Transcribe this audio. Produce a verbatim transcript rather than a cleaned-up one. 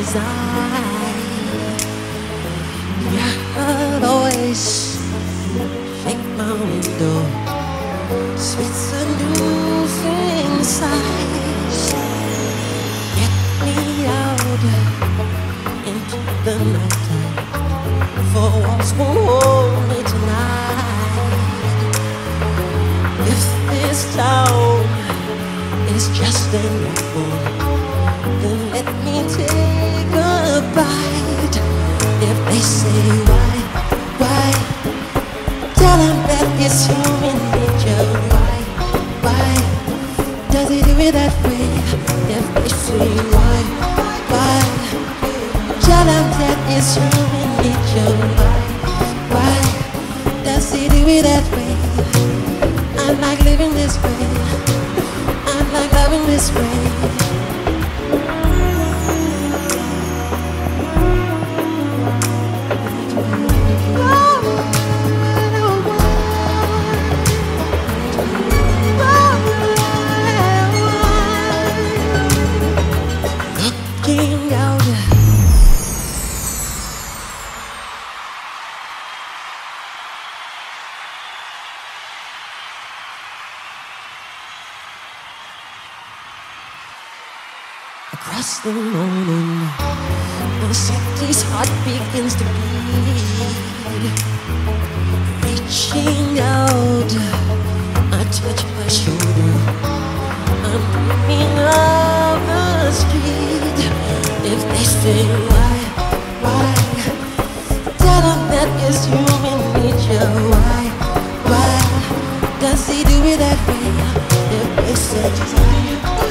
desire. Yeah, I'll always make my window sweet seducing sighs. Get me out into the night, for walls won't hold me tonight. If this town is just an evil, then let me take a bite. If they say why, why, tell them that it's human nature. Why, why, does it do it that way? If they say why, why, tell them that it's human nature. Why, why, does it do it that way? I'm like living this way, I'm like loving this way. Across the morning, the city's heart begins to beat. Reaching out, I touch my shoulder, I'm dreaming of the street. If they say why, why, tell them that it's human nature. Why, why, does he do it that way? If they say why,